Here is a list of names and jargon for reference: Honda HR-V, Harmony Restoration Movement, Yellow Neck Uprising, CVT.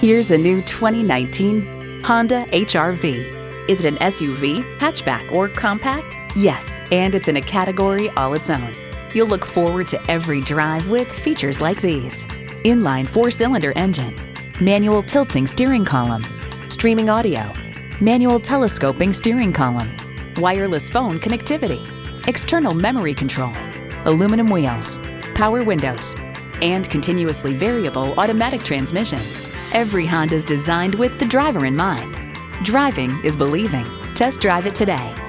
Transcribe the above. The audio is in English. Here's a new 2019 Honda HR-V. Is it an SUV, hatchback, or compact? Yes, and it's in a category all its own. You'll look forward to every drive with features like these: inline four-cylinder engine, manual tilting steering column, streaming audio, manual telescoping steering column, wireless phone connectivity, external memory control, aluminum wheels, power windows, and continuously variable automatic transmission. Every Honda is designed with the driver in mind. Driving is believing. Test drive it today.